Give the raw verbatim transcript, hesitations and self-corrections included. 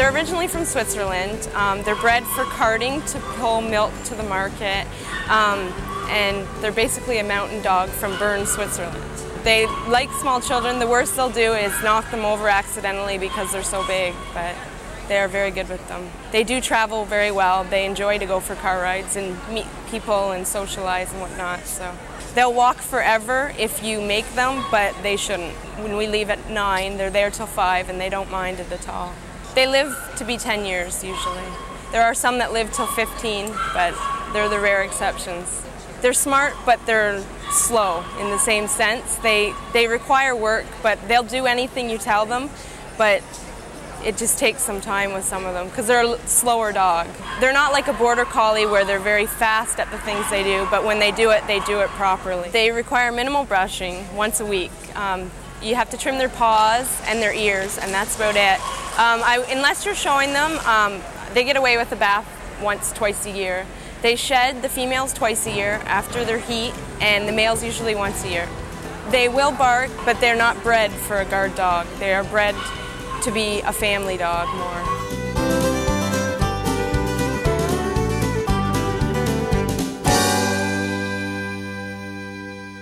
They're originally from Switzerland. Um, they're bred for carting to pull milk to the market, um, and they're basically a mountain dog from Bern, Switzerland. They like small children. The worst they'll do is knock them over accidentally because they're so big, but they are very good with them. They do travel very well. They enjoy to go for car rides and meet people and socialize and whatnot. So they'll walk forever if you make them, but they shouldn't. When we leave at nine, they're there till five, and they don't mind it at all. They live to be ten years usually. There are some that live till fifteen, but they're the rare exceptions. They're smart, but they're slow in the same sense. They, they require work, but they'll do anything you tell them, but it just takes some time with some of them because they're a slower dog. They're not like a border collie where they're very fast at the things they do, but when they do it, they do it properly. They require minimal brushing once a week. Um, you have to trim their paws and their ears, and that's about it. Um, I, unless you're showing them, um, they get away with a bath once, twice a year. They shed, the females, twice a year after their heat, and the males usually once a year. They will bark, but they're not bred for a guard dog. They are bred to be a family dog more.